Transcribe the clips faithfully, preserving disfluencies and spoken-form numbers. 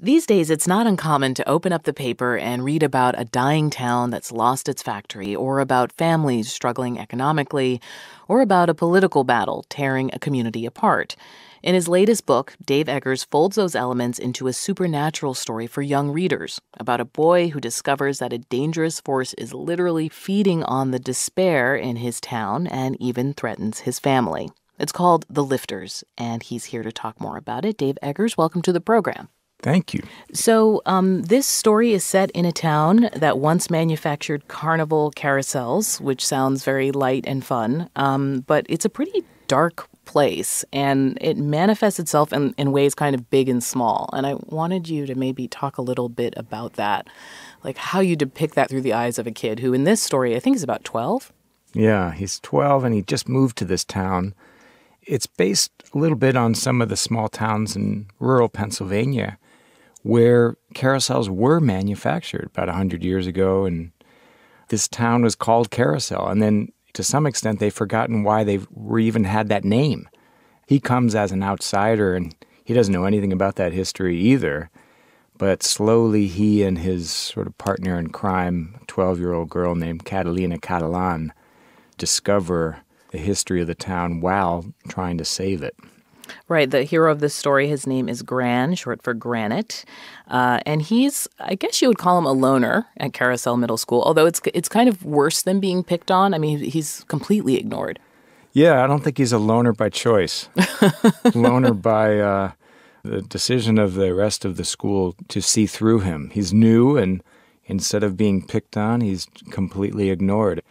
These days, it's not uncommon to open up the paper and read about a dying town that's lost its factory, or about families struggling economically, or about a political battle tearing a community apart. In his latest book, Dave Eggers folds those elements into a supernatural story for young readers about a boy who discovers that a dangerous force is literally feeding on the despair in his town and even threatens his family. It's called The Lifters, and he's here to talk more about it. Dave Eggers, welcome to the program. Thank you. So um, this story is set in a town that once manufactured carnival carousels, which sounds very light and fun, um, but it's a pretty dark place, and it manifests itself in, in ways kind of big and small. And I wanted you to maybe talk a little bit about that, like how you depict that through the eyes of a kid who in this story I think is about twelve. Yeah, he's twelve, and he just moved to this town. It's based a little bit on some of the small towns in rural Pennsylvania where carousels were manufactured about a hundred years ago, and this town was called Carousel. And then to some extent, they've forgotten why they were even had that name. He comes as an outsider, and he doesn't know anything about that history either. But slowly, he and his sort of partner in crime, twelve-year-old girl named Catalina Catalan, discover the history of the town while trying to save it. Right. The hero of this story, his name is Gran, short for Granite. Uh, and he's, I guess you would call him a loner at Carousel Middle School, although it's it's kind of worse than being picked on. I mean, he's completely ignored. Yeah, I don't think he's a loner by choice. Loner by uh, the decision of the rest of the school to see through him. He's new, and instead of being picked on, he's completely ignored.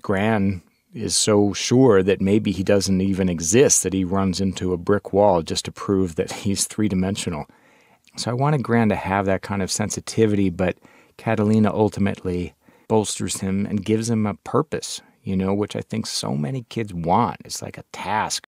Gran is so sure that maybe he doesn't even exist that he runs into a brick wall just to prove that he's three-dimensional. So I wanted Gran to have that kind of sensitivity, but Catalina ultimately bolsters him and gives him a purpose, you know, which I think so many kids want. It's like a task.